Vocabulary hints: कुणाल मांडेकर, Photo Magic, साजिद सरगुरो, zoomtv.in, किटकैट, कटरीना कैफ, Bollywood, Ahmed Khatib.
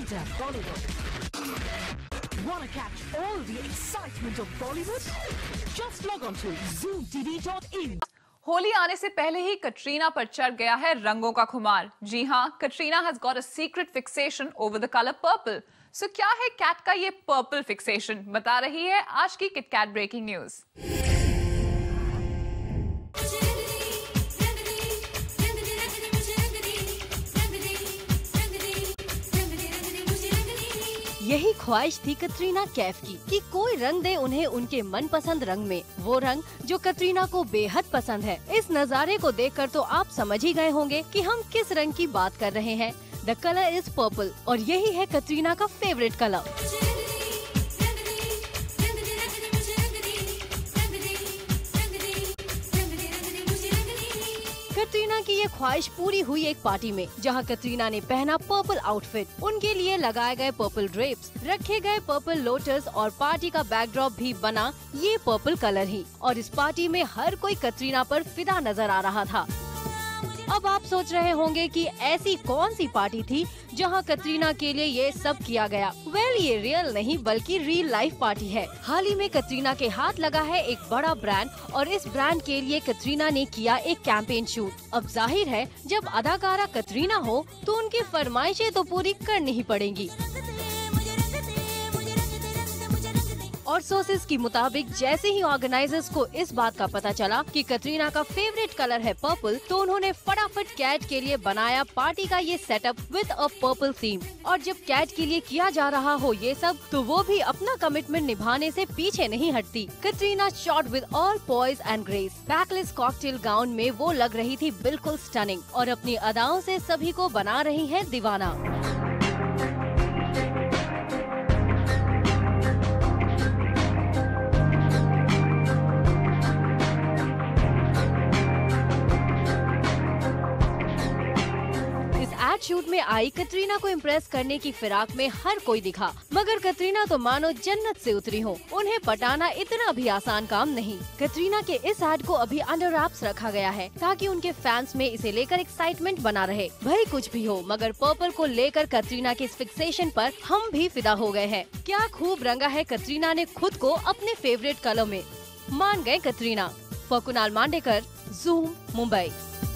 enter Bollywood. Wanna catch all the excitement of Bollywood? Just log on to zoomtv.in. Holi आने से पहले ही कटरीना पर चढ़ गया है रंगों का खुमार। जी हां, Katrina has got a secret fixation over the colour purple. So क्या है कैट का ये पर्पल फिक्सेशन, बता रही है आज की किटकैट ब्रेकिंग न्यूज। यही ख्वाहिश थी कटरीना कैफ की कि कोई रंग दे उन्हें उनके मनपसंद रंग में, वो रंग जो कटरीना को बेहद पसंद है। इस नज़ारे को देखकर तो आप समझ ही गए होंगे कि हम किस रंग की बात कर रहे हैं। द कलर इज पर्पल और यही है कटरीना का फेवरेट कलर। कटरीना की ये ख्वाहिश पूरी हुई एक पार्टी में, जहां कटरीना ने पहना पर्पल आउटफिट, उनके लिए लगाए गए पर्पल ड्रेप्स, रखे गए पर्पल लोटस और पार्टी का बैकड्रॉप भी बना ये पर्पल कलर ही। और इस पार्टी में हर कोई कटरीना पर फिदा नजर आ रहा था। अब आप सोच रहे होंगे कि ऐसी कौन सी पार्टी थी जहां कटरीना के लिए ये सब किया गया। वेल, ये रियल नहीं बल्कि रियल लाइफ पार्टी है। हाल ही में कटरीना के हाथ लगा है एक बड़ा ब्रांड और इस ब्रांड के लिए कटरीना ने किया एक कैंपेन शूट। अब जाहिर है जब अदाकारा कटरीना हो तो उनकी फरमाइशें तो पूरी करनी ही पड़ेंगी। और सोर्सेस के मुताबिक जैसे ही ऑर्गेनाइजर्स को इस बात का पता चला कि कटरीना का फेवरेट कलर है पर्पल, तो उन्होंने फटाफट कैट के लिए बनाया पार्टी का ये setup with a purple theme. और जब कैट के लिए किया जा रहा हो ये सब, तो वो भी अपना कमिटमेंट निभाने से पीछे नहीं हटती। Katrina shot with all poise and grace. Backless cocktail gown में वो लग रही थी बिल्कुल स्टनिंग और अपनी अदाओं से सभी को बना रही है दीवाना। शूट में आई कटरीना को इम्प्रेस करने की फिराक में हर कोई दिखा, मगर कटरीना तो मानो जन्नत से उतरी हो। उन्हें पटाना इतना भी आसान काम नहीं। कटरीना के इस एड को अभी अंडर रैप्स रखा गया है ताकि उनके फैंस में इसे लेकर एक्साइटमेंट बना रहे। भई कुछ भी हो, मगर पर्पल को लेकर कटरीना के इस फिक्सेशन पर हम भी फिदा हो गए हैं। क्या खूब रंगा है कटरीना ने खुद को अपने फेवरेट कलर में। मान गए कटरीना। For कुणाल मांडेकर, Zoom Mumbai.